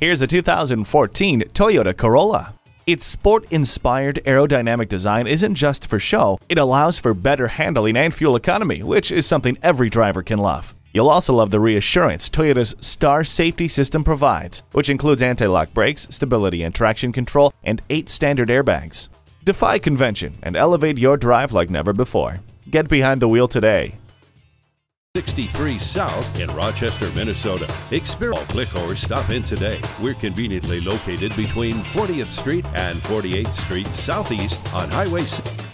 Here's a 2014 Toyota Corolla. Its sport-inspired aerodynamic design isn't just for show, it allows for better handling and fuel economy, which is something every driver can love. You'll also love the reassurance Toyota's Star Safety System provides, which includes anti-lock brakes, stability and traction control, and 8 standard airbags. Defy convention and elevate your drive like never before. Get behind the wheel today. 63 South in Rochester, Minnesota. Click or stop in today. We're conveniently located between 40th Street and 48th Street Southeast on Highway 6.